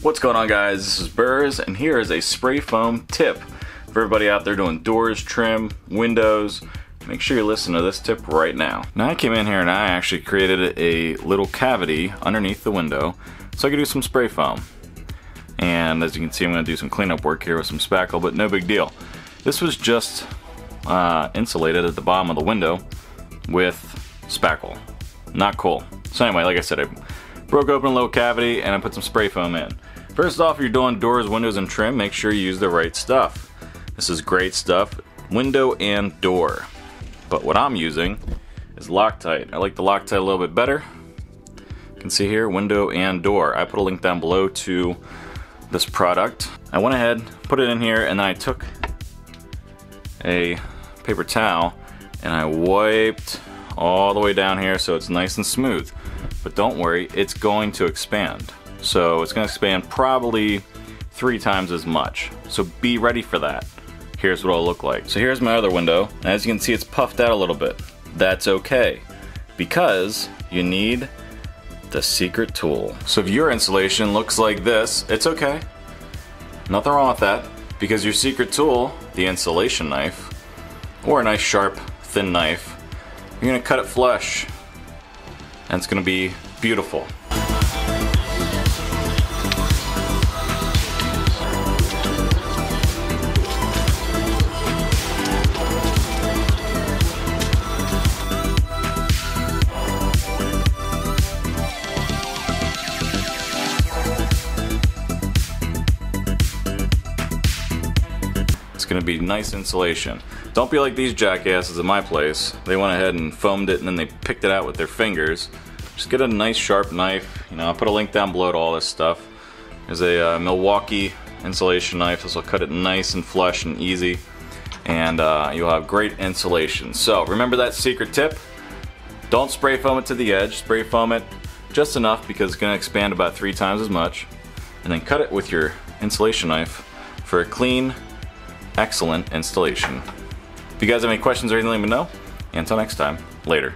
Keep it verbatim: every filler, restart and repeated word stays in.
What's going on, guys? This is Burrs, and here is a spray foam tip for everybody out there doing doors, trim, windows. Make sure you listen to this tip right now. Now I came in here and I actually created a little cavity underneath the window so I could do some spray foam. And as you can see, I'm going to do some cleanup work here with some spackle, but no big deal. This was just uh, insulated at the bottom of the window with spackle. Not cool. So anyway, like I said, I broke open a little cavity and I put some spray foam in. First off, if you're doing doors, windows, and trim, make sure you use the right stuff. This is Great Stuff, window and door. But what I'm using is Loctite. I like the Loctite a little bit better. You can see here, window and door. I put a link down below to this product. I went ahead, put it in here, and then I took a paper towel and I wiped all the way down here so it's nice and smooth. But don't worry, it's going to expand. So it's going to expand probably three times as much. So be ready for that. Here's what it'll look like. So here's my other window. As you can see, it's puffed out a little bit. That's okay, because you need the secret tool. So if your insulation looks like this, it's okay. Nothing wrong with that, because your secret tool, the insulation knife, or a nice sharp, thin knife, you're gonna cut it flush, and it's gonna be beautiful. Going to be nice insulation. Don't be like these jackasses at my place. They went ahead and foamed it and then they picked it out with their fingers. Just get a nice sharp knife. You know, I'll put a link down below to all this stuff. There's a uh, Milwaukee insulation knife. This will cut it nice and flush and easy, and uh, you'll have great insulation. So remember that secret tip. Don't spray foam it to the edge. Spray foam it just enough because it's going to expand about three times as much, and then cut it with your insulation knife for a clean, excellent installation. If you guys have any questions or anything, let me know. And until next time, later.